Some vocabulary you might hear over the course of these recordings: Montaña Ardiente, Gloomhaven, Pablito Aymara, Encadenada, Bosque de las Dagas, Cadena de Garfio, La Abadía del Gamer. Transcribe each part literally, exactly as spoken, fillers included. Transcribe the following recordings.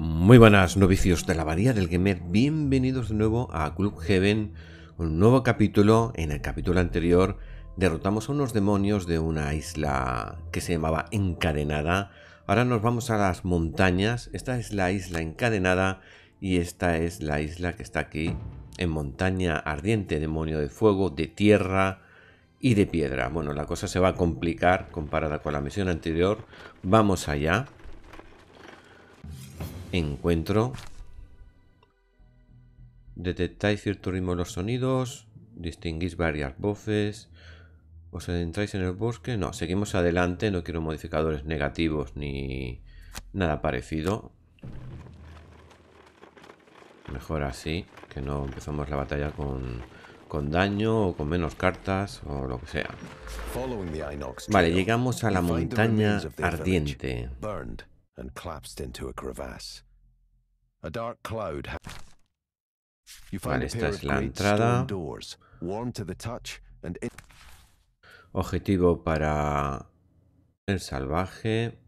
Muy buenas, novicios de la Abadía del Gamer, bienvenidos de nuevo a Gloomhaven, un nuevo capítulo. En el capítulo anterior derrotamos a unos demonios de una isla que se llamaba Encadenada. Ahora nos vamos a las montañas, esta es la isla Encadenada y esta es la isla que está aquí en Montaña Ardiente, demonio de fuego, de tierra y de piedra. Bueno, la cosa se va a complicar comparada con la misión anterior. Vamos allá. Encuentro. Detectáis cierto ritmo en los sonidos. Distinguís varias voces. ¿Os adentráis en el bosque? No, seguimos adelante. No quiero modificadores negativos ni nada parecido. Mejor así, que no empezamos la batalla con, con daño o con menos cartas o lo que sea. Vale, llegamos a la montaña ardiente. And collapsed into a crevasse. A dark cloud. You find a pair of great stone doors, warm to the touch and. Objetivo para el salvaje,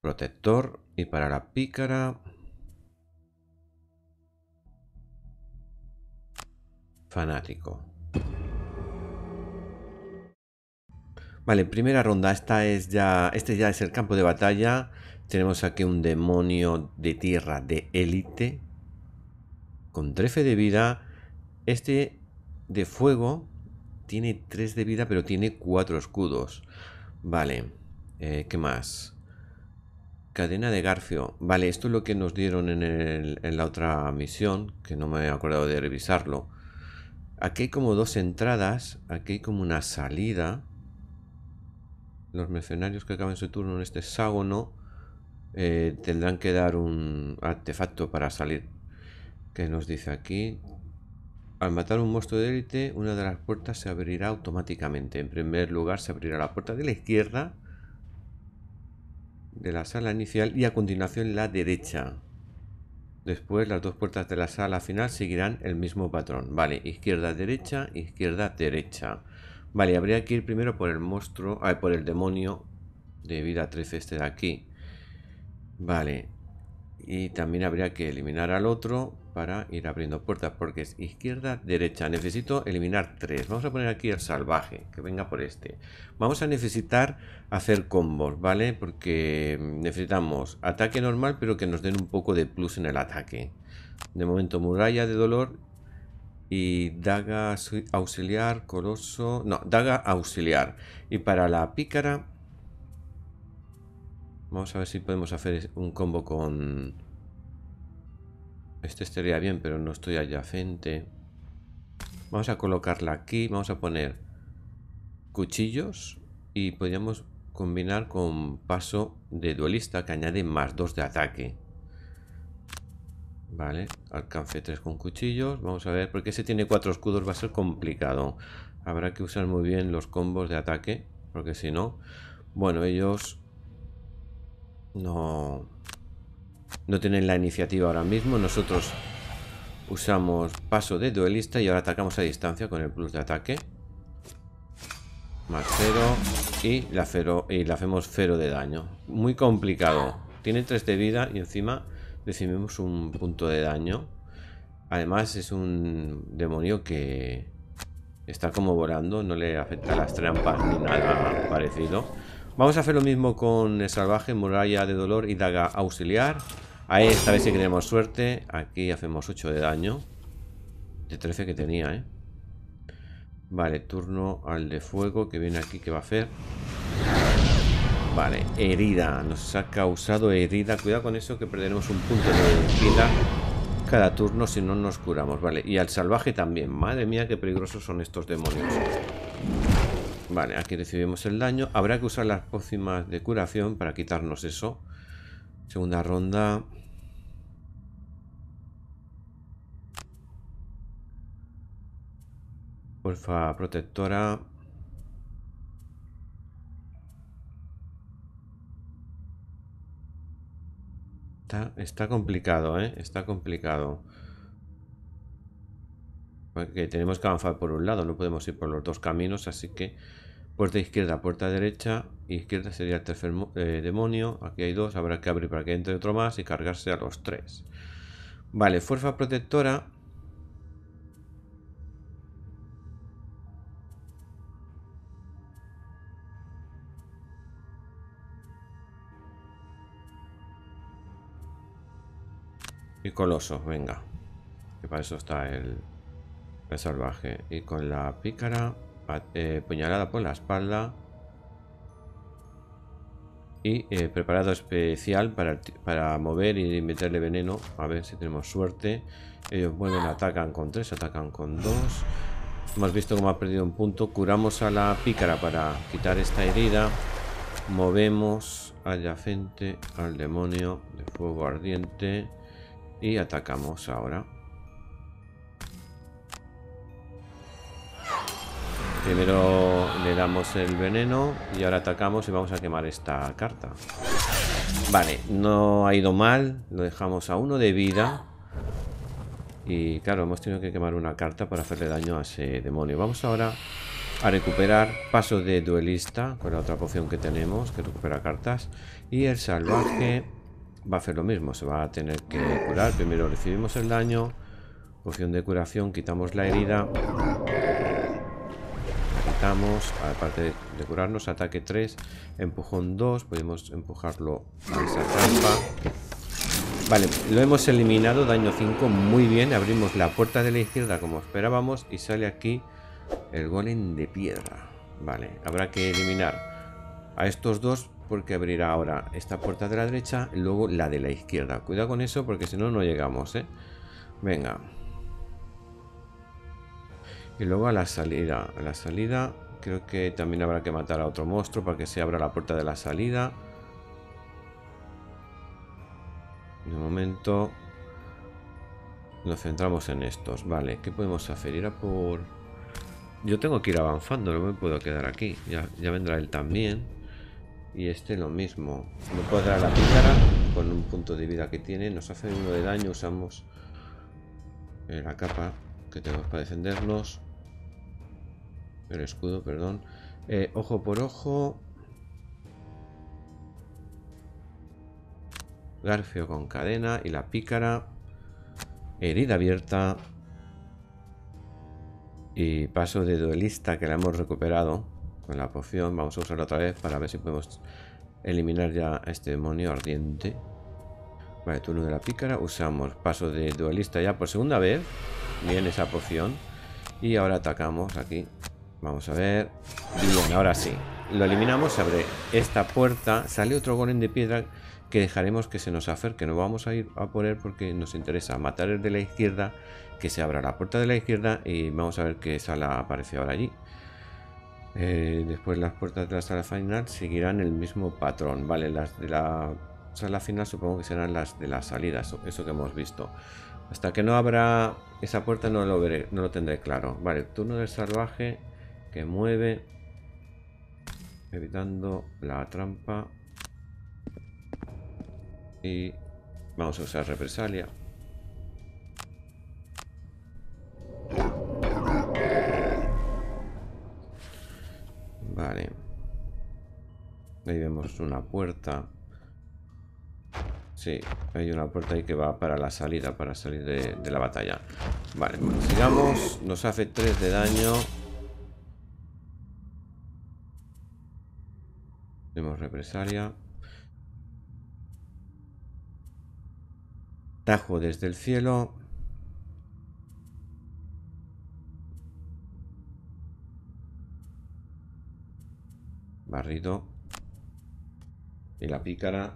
protector, y para la pícara, fanático. Vale, primera ronda, esta es ya, este ya es el campo de batalla. Tenemos aquí un demonio de tierra de élite con trece de vida. Este de fuego tiene tres de vida, pero tiene cuatro escudos. Vale, eh, ¿qué más? Cadena de Garfio. Vale, esto es lo que nos dieron en, el, en la otra misión, que no me he acordado de revisarlo. Aquí hay como dos entradas, aquí hay como una salida. Los mercenarios que acaben su turno en este hexágono eh, tendrán que dar un artefacto para salir. ¿Qué nos dice aquí? Al matar un monstruo de élite, una de las puertas se abrirá automáticamente. En primer lugar se abrirá la puerta de la izquierda de la sala inicial y a continuación la derecha. Después las dos puertas de la sala final seguirán el mismo patrón. Vale, izquierda, derecha, izquierda, derecha. Vale, habría que ir primero por el monstruo, ah, por el demonio de vida trece, este de aquí. Vale, y también habría que eliminar al otro para ir abriendo puertas, porque es izquierda, derecha. Necesito eliminar tres. Vamos a poner aquí el salvaje, que venga por este. Vamos a necesitar hacer combos, ¿vale? Porque necesitamos ataque normal, pero que nos den un poco de plus en el ataque. De momento, muralla de dolor. Y daga auxiliar, coloso... No, daga auxiliar. Y para la pícara... Vamos a ver si podemos hacer un combo con... Este estaría bien, pero no estoy adyacente. Vamos a colocarla aquí. Vamos a poner cuchillos. Y podríamos combinar con paso de duelista, que añade más dos de ataque. Vale, alcance tres con cuchillos. Vamos a ver, porque ese tiene cuatro escudos, va a ser complicado. Habrá que usar muy bien los combos de ataque, porque si no... Bueno, ellos no, no tienen la iniciativa ahora mismo. Nosotros usamos paso de duelista y ahora atacamos a distancia con el plus de ataque. Más cero y la, cero, y la hacemos cero de daño. Muy complicado. Tiene tres de vida y encima... recibimos un punto de daño. Además es un demonio que está como volando, no le afecta las trampas ni nada parecido. Vamos a hacer lo mismo con el salvaje, muralla de dolor y daga auxiliar. A esta vez si tenemos suerte. Aquí hacemos ocho de daño de trece que tenía, ¿eh? Vale, turno al de fuego que viene aquí, que va a hacer... Vale, herida, nos ha causado herida. Cuidado con eso, que perderemos un punto de vida cada turno si no nos curamos. Vale, y al salvaje también. Madre mía, qué peligrosos son estos demonios. Vale, aquí recibimos el daño. Habrá que usar las pócimas de curación para quitarnos eso. Segunda ronda. Porfa, protectora. Está, está complicado, ¿eh? Está complicado. Porque tenemos que avanzar por un lado, no podemos ir por los dos caminos, así que Puerta izquierda, puerta derecha. Izquierda sería el tercer eh, demonio. Aquí hay dos, habrá que abrir para que entre otro más y cargarse a los tres. Vale, fuerza protectora. Y colosos, venga. Que para eso está el, el salvaje. Y con la pícara, eh, puñalada por la espalda. Y eh, preparado especial para, para mover y meterle veneno. A ver si tenemos suerte. Ellos mueven, atacan con tres, atacan con dos. Hemos visto cómo ha perdido un punto. Curamos a la pícara para quitar esta herida. Movemos adyacente al demonio de fuego ardiente. Y atacamos ahora. Primero le damos el veneno y ahora atacamos y vamos a quemar esta carta. Vale, no ha ido mal. Lo dejamos a uno de vida. Y claro, hemos tenido que quemar una carta para hacerle daño a ese demonio. Vamos ahora a recuperar paso de duelista con la otra poción que tenemos, que recupera cartas. Y el salvaje va a hacer lo mismo, se va a tener que curar. Primero recibimos el daño, poción de curación, quitamos la herida, la quitamos, aparte de curarnos, ataque tres, empujón dos, podemos empujarlo a esa trampa. Vale, lo hemos eliminado, daño cinco, muy bien, abrimos la puerta de la izquierda como esperábamos y sale aquí el golem de piedra. Vale, habrá que eliminar a estos dos, porque abrirá ahora esta puerta de la derecha y luego la de la izquierda. Cuidado con eso porque si no, no llegamos, ¿eh? Venga. Y luego a la salida. A la salida creo que también habrá que matar a otro monstruo para que se abra la puerta de la salida. De momento nos centramos en estos. Vale, ¿qué podemos hacer? Ir a por... Yo tengo que ir avanzando, no me puedo quedar aquí. Ya, ya vendrá él también. Y este lo mismo. No puedo dar a la pícara con un punto de vida que tiene. Nos hace uno de daño. Usamos la capa que tenemos para defendernos. El escudo, perdón. Eh, ojo por ojo. Garfio con cadena y la pícara. Herida abierta. Y paso de duelista que la hemos recuperado. Con la poción, vamos a usarla otra vez para ver si podemos eliminar ya a este demonio ardiente. Vale, turno de la pícara, usamos paso de duelista ya por segunda vez. Bien esa poción. Y ahora atacamos aquí. Vamos a ver. Bien, ahora sí. Lo eliminamos, abre esta puerta. Sale otro golem de piedra que dejaremos que se nos acerque. No vamos a ir a por él porque nos interesa matar el de la izquierda. Que se abra la puerta de la izquierda y vamos a ver qué sala aparece ahora allí. Eh, después las puertas de la sala final seguirán el mismo patrón. Vale, las de la sala final supongo que serán las de las salidas, eso que hemos visto. Hasta que no abra esa puerta no lo veré, no lo tendré claro. Vale, turno del salvaje que mueve, evitando la trampa. Y vamos a usar represalia. Vale. Ahí vemos una puerta. Sí, hay una puerta ahí que va para la salida, para salir de, de la batalla. Vale, sigamos. Nos hace tres de daño. Tenemos represalia. Tajo desde el cielo. Barrido. Y la pícara.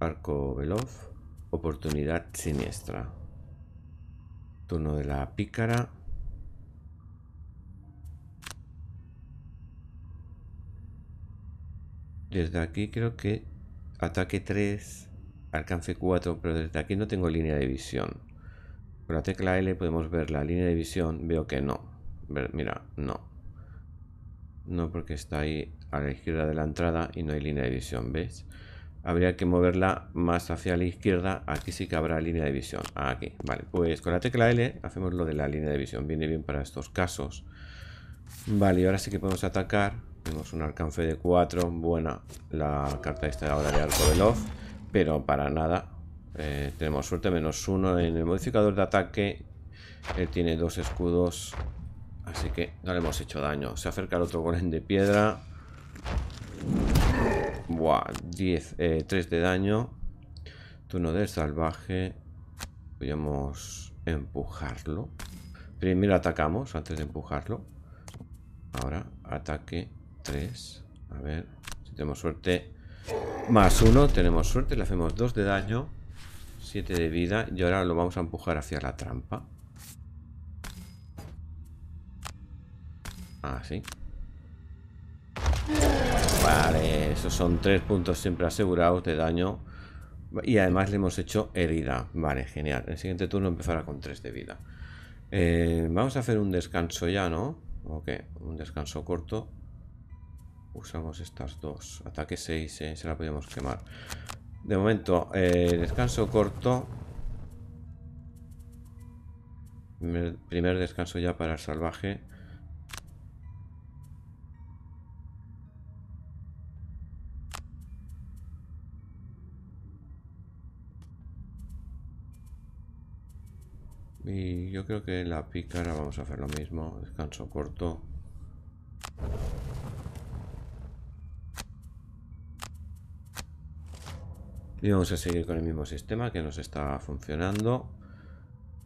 Arco veloz. Oportunidad siniestra. Turno de la pícara. Desde aquí creo que ataque tres, alcance cuatro, pero desde aquí no tengo línea de visión. Con la tecla L podemos ver la línea de visión, veo que no. Mira, no. No, porque está ahí a la izquierda de la entrada y no hay línea de visión, ¿ves? Habría que moverla más hacia la izquierda. Aquí sí que habrá línea de visión. Aquí, vale, pues con la tecla L hacemos lo de la línea de visión, viene bien para estos casos. Vale, y ahora sí que podemos atacar. Tenemos un alcance de cuatro. Buena la carta esta ahora de arco veloz, pero para nada. eh, Tenemos suerte, menos uno en el modificador de ataque. Él tiene dos escudos, así que no le hemos hecho daño. Se acerca el otro golem de piedra. Buah, diez, eh, tres de daño. Turno del salvaje. Podríamos empujarlo. Primero atacamos antes de empujarlo. Ahora ataque tres. A ver si tenemos suerte. Más uno, tenemos suerte. Le hacemos dos de daño, siete de vida. Y ahora lo vamos a empujar hacia la trampa. Así. Vale, esos son tres puntos siempre asegurados de daño. Y además le hemos hecho herida. Vale, genial. El siguiente turno empezará con tres de vida. eh, Vamos a hacer un descanso ya, ¿no? Ok, un descanso corto. Usamos estas dos. Ataque seis, eh, se la podemos quemar. De momento, eh, descanso corto. Primer, primer descanso ya para el salvaje. Y yo creo que la pícara vamos a hacer lo mismo. Descanso corto. Y vamos a seguir con el mismo sistema que nos está funcionando.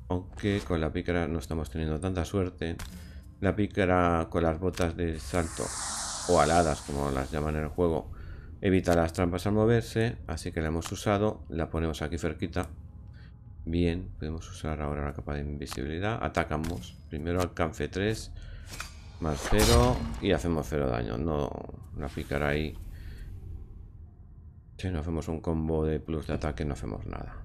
Aunque con la pícara no estamos teniendo tanta suerte. La pícara con las botas de salto o aladas, como las llaman en el juego, evita las trampas al moverse. Así que la hemos usado. La ponemos aquí cerquita. Bien, podemos usar ahora la capa de invisibilidad. Atacamos. Primero alcance tres. Más cero. Y hacemos cero daño. No la picará ahí. Si no hacemos un combo de plus de ataque, no hacemos nada.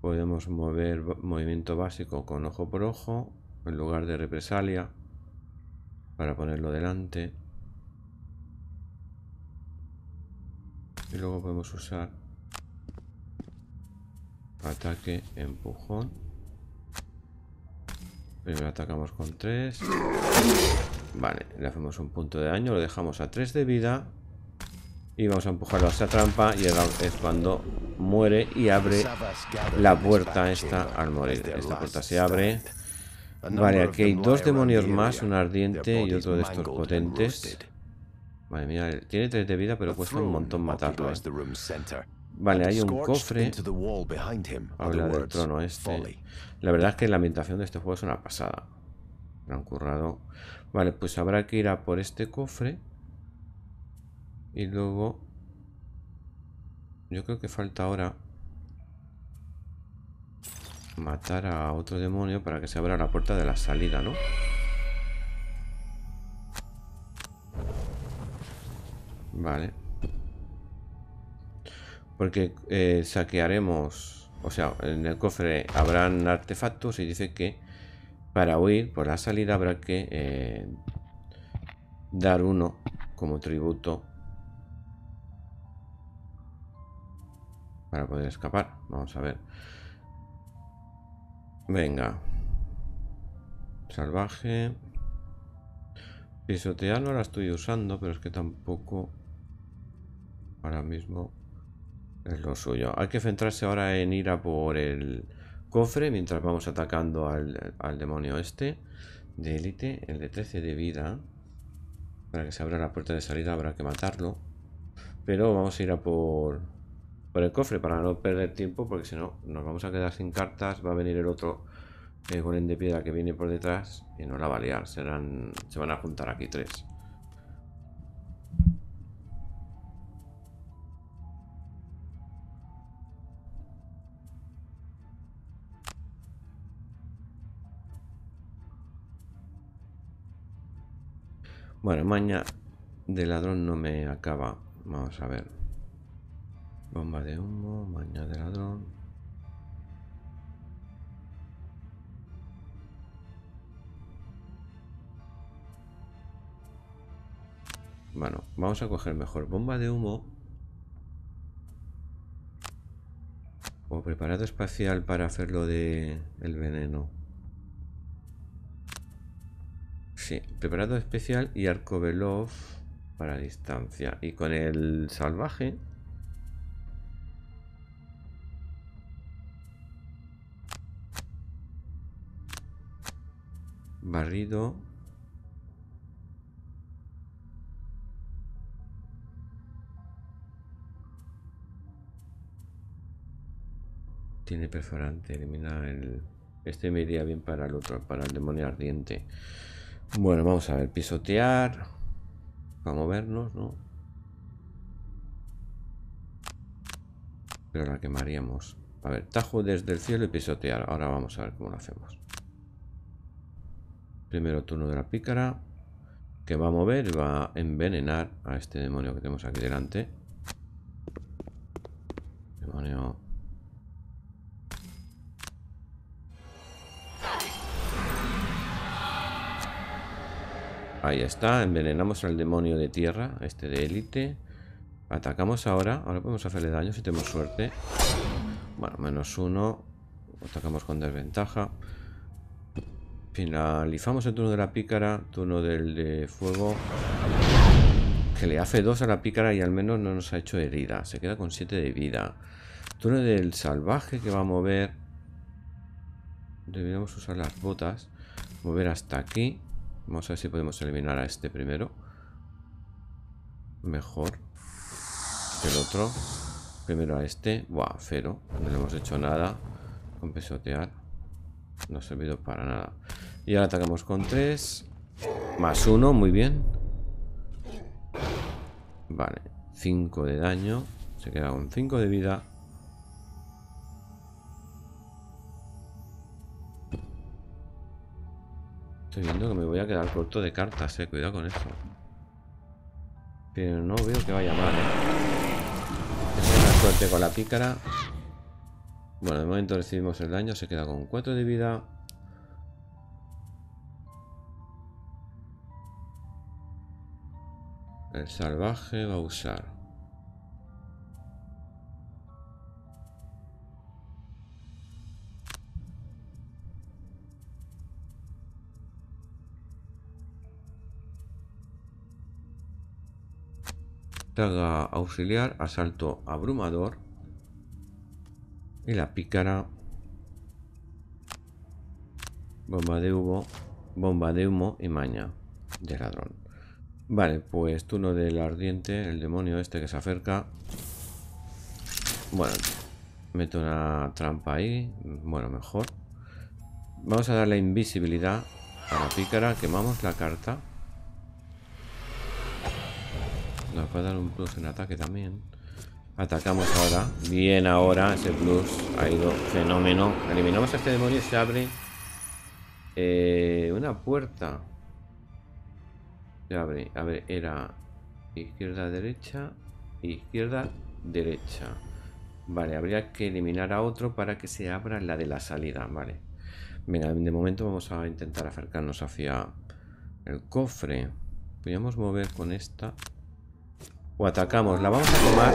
Podemos mover movimiento básico con ojo por ojo. En lugar de represalia. Para ponerlo delante. Y luego podemos usar ataque, empujón. Primero atacamos con tres. Vale, le hacemos un punto de daño. Lo dejamos a tres de vida. Y vamos a empujarlo a esta trampa. Y es cuando muere y abre la puerta esta al morir. Esta puerta se abre. Vale, aquí hay dos demonios más, un ardiente y otro de estos potentes. Madre mía, tiene tres de vida, pero cuesta un montón matarlo, ¿eh? Vale, hay un cofre. Habla del trono este. La verdad es que la ambientación de este juego es una pasada. Lo han currado. Vale, pues habrá que ir a por este cofre. Y luego... yo creo que falta ahora... matar a otro demonio para que se abra la puerta de la salida, ¿no? Vale. Porque eh, saquearemos... o sea, en el cofre habrán artefactos y dice que para huir por la salida habrá que eh, dar uno como tributo para poder escapar. Vamos a ver. Venga, salvaje, pisotear no la estoy usando, pero es que tampoco ahora mismo es lo suyo. Hay que centrarse ahora en ir a por el cofre mientras vamos atacando al, al demonio este de élite, el de trece de vida. Para que se abra la puerta de salida habrá que matarlo, pero vamos a ir a por... por el cofre para no perder tiempo, porque si no nos vamos a quedar sin cartas. Va a venir el otro eh, golem de piedra que viene por detrás y no la va a liar. Serán, se van a juntar aquí tres. Bueno, maña de ladrón no me acaba. Vamos a ver. Bomba de humo, maña de ladrón. Bueno, vamos a coger mejor bomba de humo o preparado espacial para hacerlo de el veneno. Sí, preparado especial y arco veloz para distancia. Y con el salvaje barrido. Tiene perforante, elimina el... Este me iría bien para el otro, para el demonio ardiente. Bueno, vamos a ver, pisotear. Para movernos, ¿no? Pero la quemaríamos. A ver, tajo desde el cielo y pisotear. Ahora vamos a ver cómo lo hacemos. Primero turno de la pícara, que va a mover y va a envenenar a este demonio que tenemos aquí delante. Demonio... Ahí está, envenenamos al demonio de tierra, este de élite. Atacamos ahora, ahora podemos hacerle daño si tenemos suerte. Bueno, menos uno. Atacamos con desventaja. Finalizamos el turno de la pícara, turno del de fuego. Que le hace dos a la pícara y al menos no nos ha hecho herida. Se queda con siete de vida. Turno del salvaje que va a mover. Deberíamos usar las botas. Mover hasta aquí. Vamos a ver si podemos eliminar a este primero. Mejor que el otro. Primero a este. Buah, cero. No le hemos hecho nada. Con pisotear. No ha servido para nada. Y ahora atacamos con tres. Más uno, muy bien. Vale. cinco de daño. Se queda con cinco de vida. Estoy viendo que me voy a quedar corto de cartas, eh. Cuidado con eso. Pero no veo que vaya mal, eh. Es una suerte con la pícara. Bueno, de momento recibimos el daño. Se queda con cuatro de vida. El salvaje va a usar carga auxiliar, asalto abrumador. Y la pícara. Bomba de humo. Bomba de humo y maña de ladrón. Vale, pues turno del ardiente. El demonio este que se acerca. Bueno, meto una trampa ahí. Bueno, mejor. Vamos a darle invisibilidad a la pícara. Quemamos la carta. Nos va a dar un plus en ataque también. Atacamos ahora. Bien, ahora ese plus ha ido fenómeno. Eliminamos a este demonio y se abre eh, una puerta. Se abre. A ver, era izquierda, derecha, izquierda, derecha. Vale, habría que eliminar a otro para que se abra la de la salida. Vale. Venga, de momento vamos a intentar acercarnos hacia el cofre. Podríamos mover con esta. O atacamos, la vamos a tomar.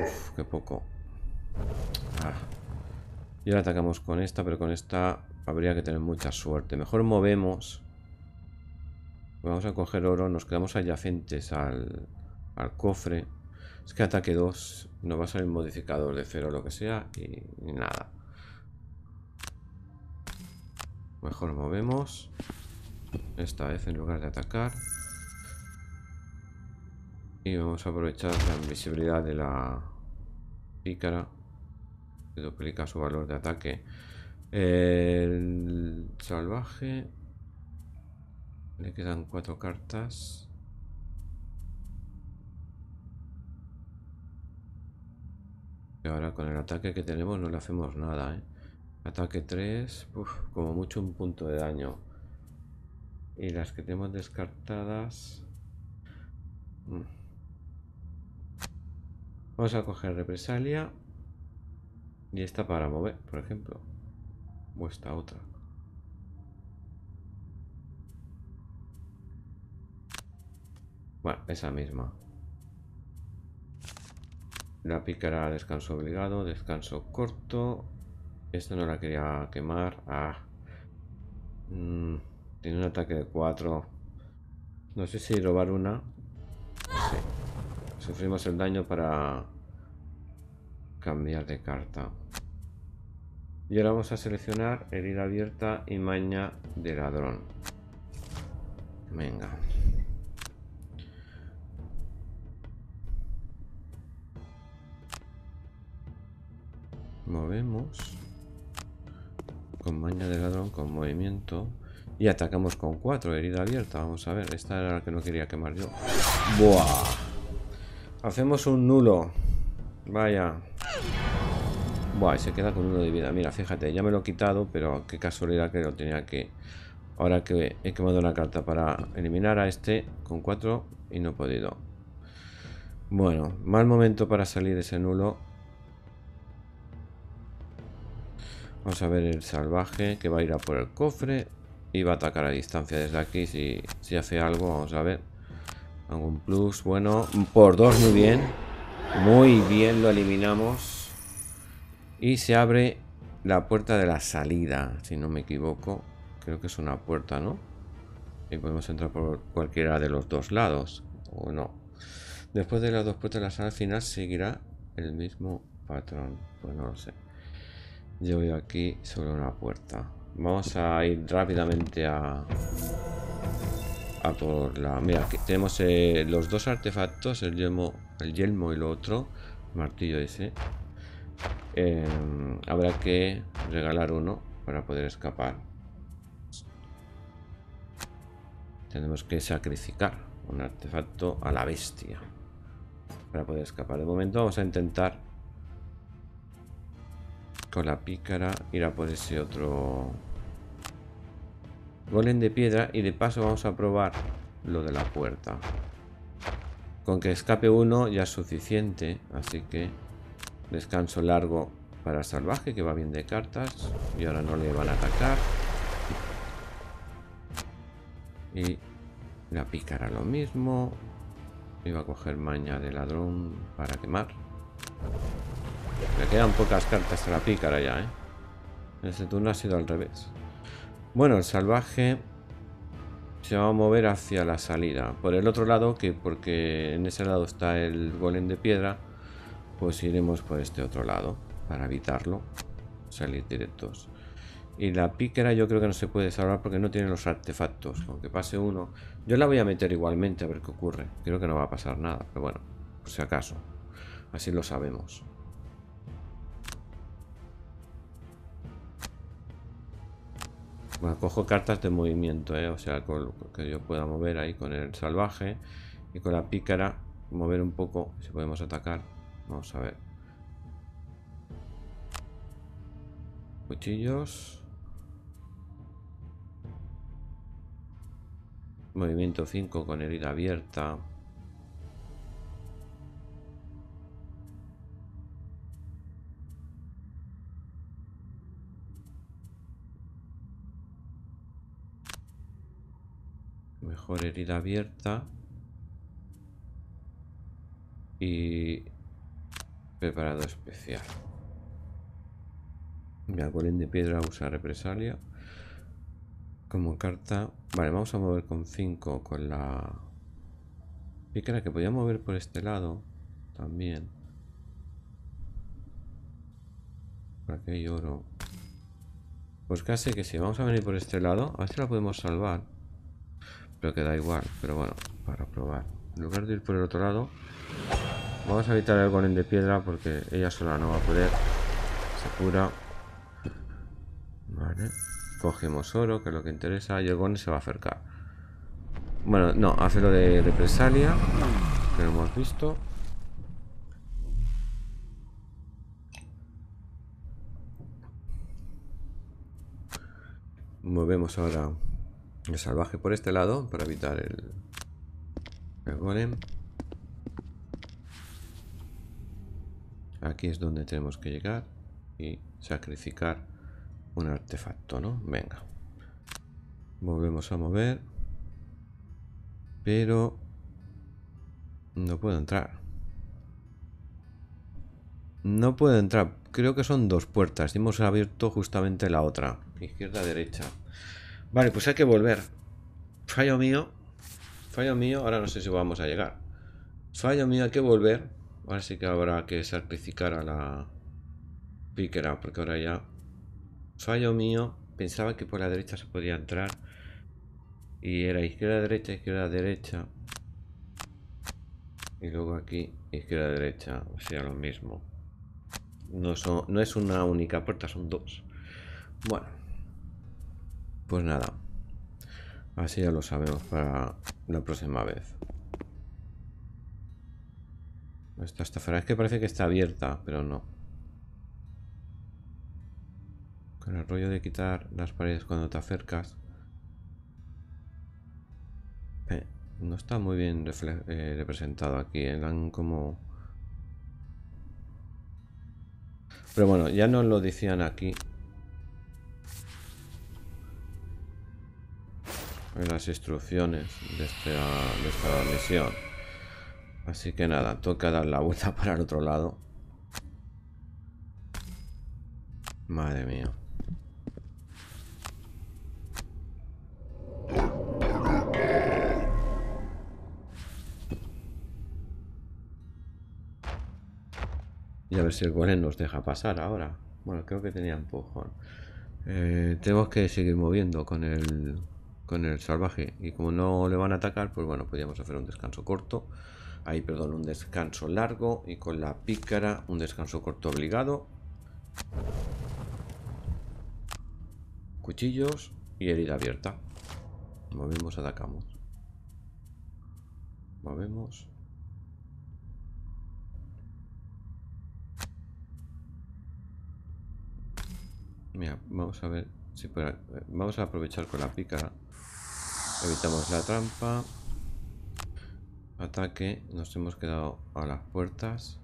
Uff, qué poco. Ah. Y ahora atacamos con esta, pero con esta habría que tener mucha suerte. Mejor movemos. Vamos a coger oro, nos quedamos adyacentes al, al cofre. Es que ataque dos, nos va a salir modificador de cero o lo que sea y nada. Mejor movemos. Esta vez en lugar de atacar. Y vamos a aprovechar la invisibilidad de la pícara, que duplica su valor de ataque. El salvaje. Le quedan cuatro cartas. Y ahora con el ataque que tenemos no le hacemos nada, ¿eh? Ataque tres, uf, como mucho un punto de daño. Y las que tenemos descartadas... Vamos a coger represalia. Y esta para mover, por ejemplo. O esta otra. Bueno, esa misma. La picará, descanso obligado, descanso corto. Esta no la quería quemar. Ah. Mm, tiene un ataque de cuatro. No sé si robar una. Sí. Sufrimos el daño para cambiar de carta. Y ahora vamos a seleccionar herida abierta y maña de ladrón. Venga. Movemos. Con maña de ladrón, con movimiento. Y atacamos con cuatro, herida abierta. Vamos a ver, esta era la que no quería quemar yo. ¡Buah! Hacemos un nulo. Vaya. Buah, y se queda con uno de vida. Mira, fíjate, ya me lo he quitado, pero qué casualidad que lo tenía que... Ahora que he quemado una carta para eliminar a este con cuatro y no he podido. Bueno, mal momento para salir ese nulo. Vamos a ver el salvaje que va a ir a por el cofre. Y va a atacar a distancia desde aquí. Si, si hace algo, vamos a ver. Algún plus, bueno. Por dos, muy bien. Muy bien, lo eliminamos. Y se abre la puerta de la salida, si no me equivoco. Creo que es una puerta, ¿no? Y podemos entrar por cualquiera de los dos lados. O no. Después de las dos puertas de la sala final seguirá el mismo patrón. Pues no lo sé. Yo veo aquí sobre una puerta. Vamos a ir rápidamente a, a por la... Mira, aquí tenemos eh, los dos artefactos, el yelmo, el yelmo y lo otro, martillo ese. Eh, habrá que regalar uno para poder escapar. Tenemos que sacrificar un artefacto a la bestia para poder escapar. De momento vamos a intentar con la pícara ir a por ese otro golem de piedra y de paso vamos a probar lo de la puerta. Con que escape uno ya es suficiente, así que descanso largo para salvaje que va bien de cartas y ahora no le van a atacar. Y la pícara lo mismo. Iba a coger maña de ladrón para quemar. Me quedan pocas cartas a la pícara ya, ¿eh? Este turno ha sido al revés. Bueno, el salvaje se va a mover hacia la salida. Por el otro lado, que porque en ese lado está el golem de piedra, pues iremos por este otro lado para evitarlo, salir directos. Y la pícara yo creo que no se puede salvar porque no tiene los artefactos. Aunque pase uno, yo la voy a meter igualmente a ver qué ocurre. Creo que no va a pasar nada, pero bueno, por si acaso. Así lo sabemos. Bueno, cojo cartas de movimiento, ¿eh? O sea, con lo que yo pueda mover ahí con el salvaje y con la pícara, mover un poco, si podemos atacar. Vamos a ver. Cuchillos. Movimiento cinco con herida abierta. Mejor herida abierta. Y preparado especial. Mira, golem de piedra usa represalia como carta. Vale, vamos a mover con cinco con la pícara que podía mover por este lado también. Por aquí hay oro. Pues casi que sí, vamos a venir por este lado. A ver si la podemos salvar. Pero que da igual, pero bueno, para probar. En lugar de ir por el otro lado, vamos a evitar el golem de piedra porque ella sola no va a poder. Se cura. Vale. Cogemos oro, que es lo que interesa. Y el golem se va a acercar. Bueno, no, hace lo de represalia, que lo hemos visto. Movemos ahora el salvaje por este lado para evitar el, el golem. Aquí es donde tenemos que llegar y sacrificar un artefacto, ¿no? Venga. Volvemos a mover. Pero no puedo entrar. No puedo entrar. Creo que son dos puertas. Hemos abierto justamente la otra. Izquierda, derecha. Vale, pues hay que volver. Fallo mío. Fallo mío. Ahora no sé si vamos a llegar. Fallo mío, hay que volver. Ahora sí que habrá que sacrificar a la pícara, porque ahora ya... Fallo mío. Pensaba que por la derecha se podía entrar. Y era izquierda, derecha, izquierda, derecha. Y luego aquí, izquierda, derecha. O sea, lo mismo. No, son, no es una única puerta, son dos. Bueno. Pues nada. Así ya lo sabemos para la próxima vez. Esta estafería es que parece que está abierta, pero no. Con el rollo de quitar las paredes cuando te acercas. Eh, no está muy bien eh, representado aquí. Eh, han como... Pero bueno, ya nos lo decían aquí. En las instrucciones de esta, de esta misión. Así que nada, toca dar la vuelta para el otro lado. Madre mía. Y a ver si el golem nos deja pasar ahora. Bueno, creo que tenía empujón. Eh, tenemos que seguir moviendo con el, con el salvaje. Y como no le van a atacar, pues bueno, podríamos hacer un descanso corto. Ahí, perdón, un descanso largo. Y con la pícara, un descanso corto obligado. Cuchillos y herida abierta. Movemos, atacamos. Movemos. Mira, vamos a ver si puede, vamos a aprovechar con la pícara. Evitamos la trampa. Ataque. Nos hemos quedado a las puertas.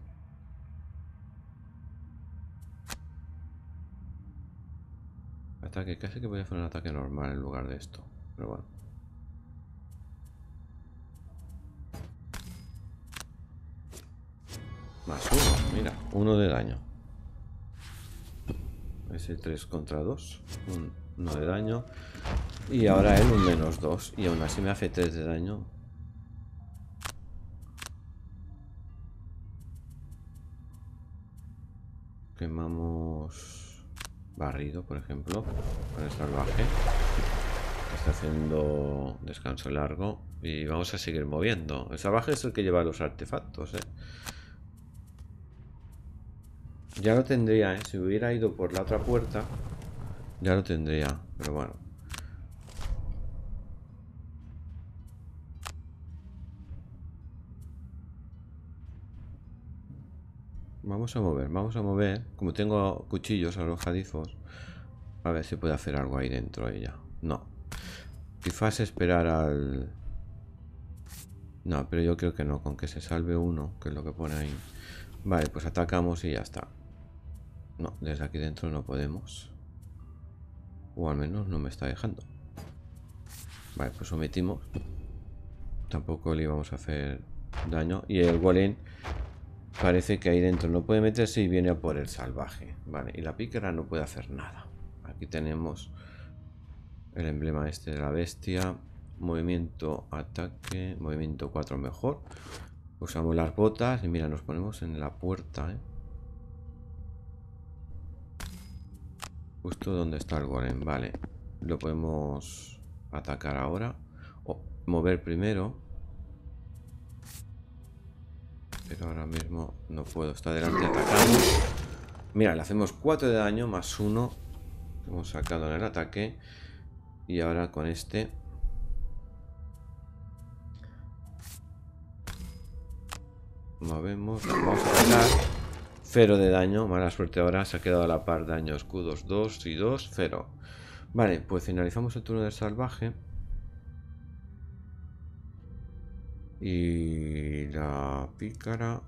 Ataque. Casi que voy a hacer un ataque normal en lugar de esto. Pero bueno. Más uno. Mira. Uno de daño. Ese tres contra dos, un uno de daño. Y ahora él un menos dos. Y aún así me hace tres de daño. Quemamos barrido, por ejemplo. Con el salvaje. Está haciendo descanso largo. Y vamos a seguir moviendo. El salvaje es el que lleva los artefactos, ¿eh? Ya lo tendría, ¿eh? Si hubiera ido por la otra puerta, ya lo tendría, pero bueno. Vamos a mover, vamos a mover. Como tengo cuchillos arrojadizos, a ver si puede hacer algo ahí dentro ella. No. Quizás esperar al... No, pero yo creo que no, con que se salve uno, que es lo que pone ahí. Vale, pues atacamos y ya está. No, desde aquí dentro no podemos. O al menos no me está dejando. Vale, pues omitimos. Tampoco le íbamos a hacer daño. Y el golem parece que ahí dentro no puede meterse y viene a por el salvaje. Vale, y la pícara no puede hacer nada. Aquí tenemos el emblema este de la bestia. Movimiento, ataque. Movimiento cuatro mejor. Usamos las botas y mira, nos ponemos en la puerta, ¿eh? Justo donde está el golem, vale. Lo podemos atacar ahora. O mover primero. Pero ahora mismo no puedo. Está delante, atacamos. Mira, le hacemos cuatro de daño más uno. Hemos sacado en el ataque. Y ahora con este. Movemos. Vamos a atacar. Cero de daño, mala suerte ahora, se ha quedado a la par daño, escudos dos y dos, cero. Vale, pues finalizamos el turno del salvaje. Y la pícara.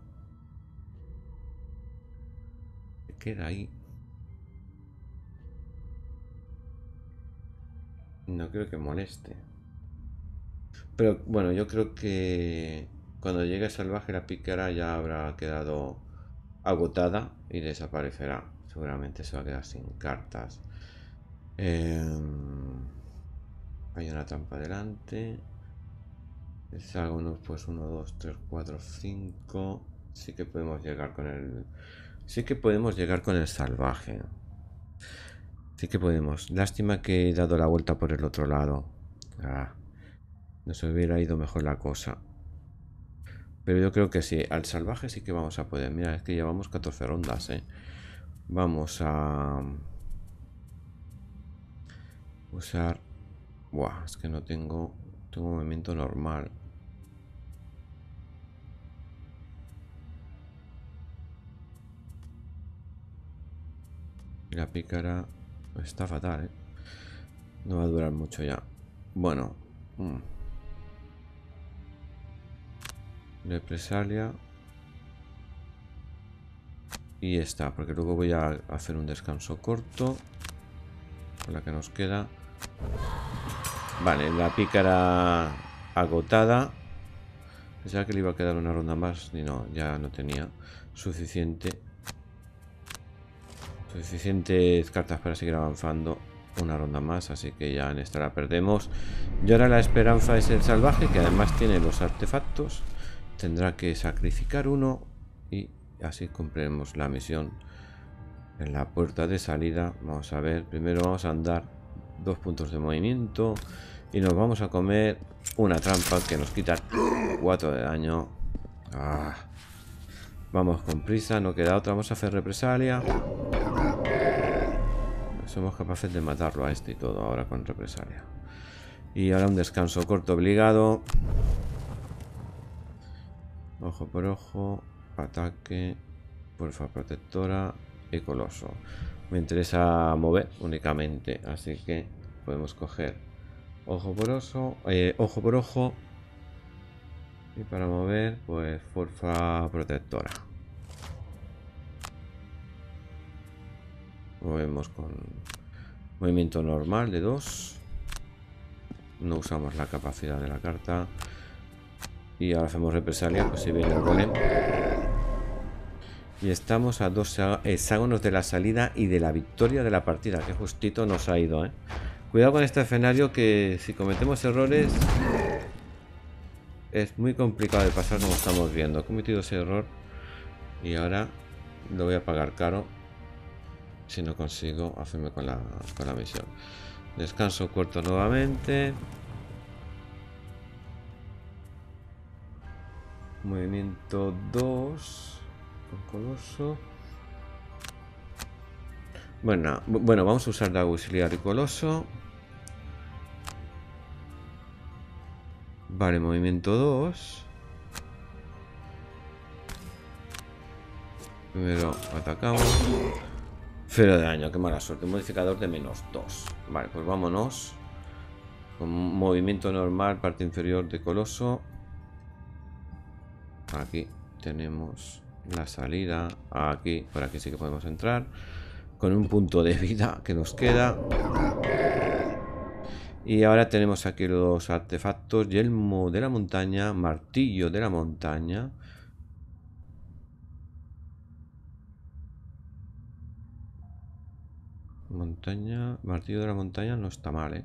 queda ahí. No creo que moleste. Pero bueno, yo creo que cuando llegue salvaje la pícara ya habrá quedado agotada y desaparecerá. Seguramente se va a quedar sin cartas. Eh... Hay una trampa delante. Salgo unos, pues uno, dos, tres, cuatro, cinco. Sí que podemos llegar con el... Sí que podemos llegar con el salvaje. Sí que podemos. Lástima que he dado la vuelta por el otro lado. Ah, nos hubiera ido mejor la cosa. Pero yo creo que sí. Al salvaje sí que vamos a poder. Mira, es que llevamos catorce rondas, ¿eh? Vamos a... usar... Buah, es que no tengo... Tengo un movimiento normal. La pícara está fatal, ¿eh? No va a durar mucho ya. Bueno. Mm. Represalia. Y está, porque luego voy a hacer un descanso corto. Con la que nos queda. Vale, la pícara agotada. Pensaba que le iba a quedar una ronda más y no, ya no tenía suficiente. Suficientes cartas para seguir avanzando una ronda más, así que ya en esta la perdemos. Y ahora la esperanza es el salvaje, que además tiene los artefactos. Tendrá que sacrificar uno y así cumpliremos la misión. En la puerta de salida, vamos a ver, primero vamos a andar dos puntos de movimiento y nos vamos a comer una trampa que nos quita cuatro de daño. Ah. Vamos con prisa, no queda otra, vamos a hacer represalia. Somos capaces de matarlo a este y todo ahora con represalia. Y ahora un descanso corto obligado. Ojo por ojo, ataque, pulfa protectora y coloso. Me interesa mover únicamente, así que podemos coger ojo por ojo, eh, ojo por ojo. Y para mover, pues forfa protectora. Movemos con movimiento normal de dos. No usamos la capacidad de la carta. Y ahora hacemos represalia, pues si viene el golem. Y estamos a dos hexágonos de la salida y de la victoria de la partida. Que justito nos ha ido, ¿eh? Cuidado con este escenario, que si cometemos errores... es muy complicado de pasar, como estamos viendo. He cometido ese error y ahora lo voy a pagar caro si no consigo hacerme con la, con la misión. Descanso corto nuevamente. Movimiento dos con coloso. Bueno, bueno, vamos a usar la auxiliar y coloso. Vale, movimiento dos. Primero atacamos. Cero de daño, qué mala suerte. Un modificador de menos dos. Vale, pues vámonos. Con movimiento normal, parte inferior de coloso. Aquí tenemos la salida. Aquí, por aquí sí que podemos entrar. Con un punto de vida que nos queda. Y ahora tenemos aquí los artefactos: yelmo de la montaña, martillo de la montaña. Montaña, martillo de la montaña no está mal, ¿eh?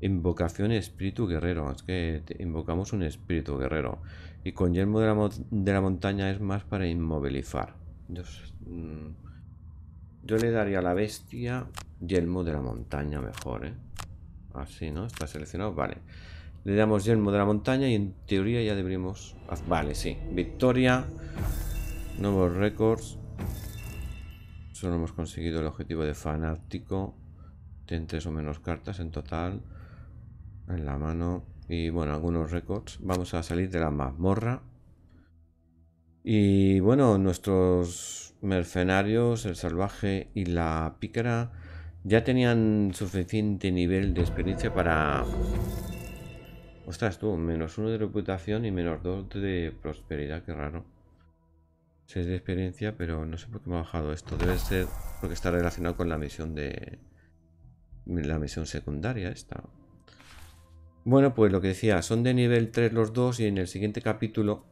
Invocación espíritu guerrero. Es que invocamos un espíritu guerrero. Y con yelmo de la, mo de la montaña es más para inmovilizar. Dios, mmm. Yo le daría a la bestia yelmo de la montaña mejor, ¿eh? Así, ¿no? Está seleccionado, vale. Le damos yelmo de la montaña y en teoría ya deberíamos... Vale, sí. Victoria. Nuevos récords. Solo hemos conseguido el objetivo de fanático. Ten tres o menos cartas en total. En la mano. Y bueno, algunos récords. Vamos a salir de la mazmorra. Y bueno, nuestros mercenarios, el salvaje y la pícara ya tenían suficiente nivel de experiencia para... Ostras tú, menos uno de reputación y menos dos de prosperidad, qué raro. seis de experiencia, pero no sé por qué me ha bajado esto. Debe ser porque está relacionado con la misión de... la misión secundaria esta. Bueno, pues lo que decía, son de nivel tres los dos y en el siguiente capítulo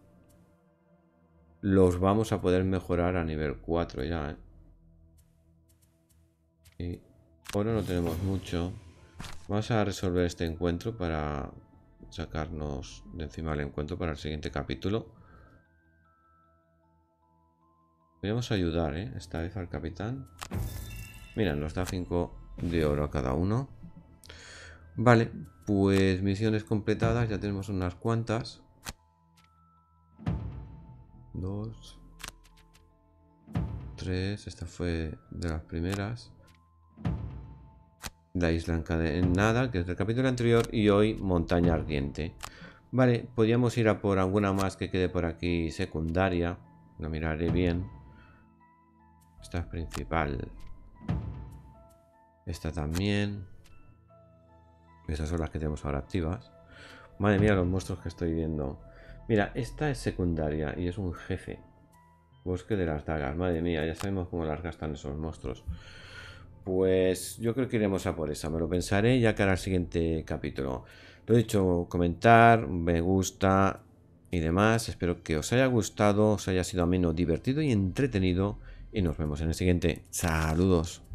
los vamos a poder mejorar a nivel cuatro ya, ¿eh? Y bueno, no tenemos mucho. Vamos a resolver este encuentro para sacarnos de encima el encuentro para el siguiente capítulo. Podríamos ayudar, ¿eh? Esta vez al capitán. Mira, nos da cinco de oro a cada uno. Vale, pues misiones completadas. Ya tenemos unas cuantas. Dos. Tres. Esta fue de las primeras. La isla encadenada, que es del capítulo anterior, y hoy Montaña Ardiente. Vale, podríamos ir a por alguna más que quede por aquí secundaria. Lo miraré bien. Esta es principal. Esta también. Esas son las que tenemos ahora activas. Madre mía, los monstruos que estoy viendo. Mira, esta es secundaria y es un jefe. Bosque de las Dagas. Madre mía, ya sabemos cómo las gastan esos monstruos. Pues yo creo que iremos a por esa, me lo pensaré ya cara al siguiente capítulo. Lo he dicho, comentar, me gusta y demás. Espero que os haya gustado, os haya sido ameno, divertido y entretenido. Y nos vemos en el siguiente. Saludos.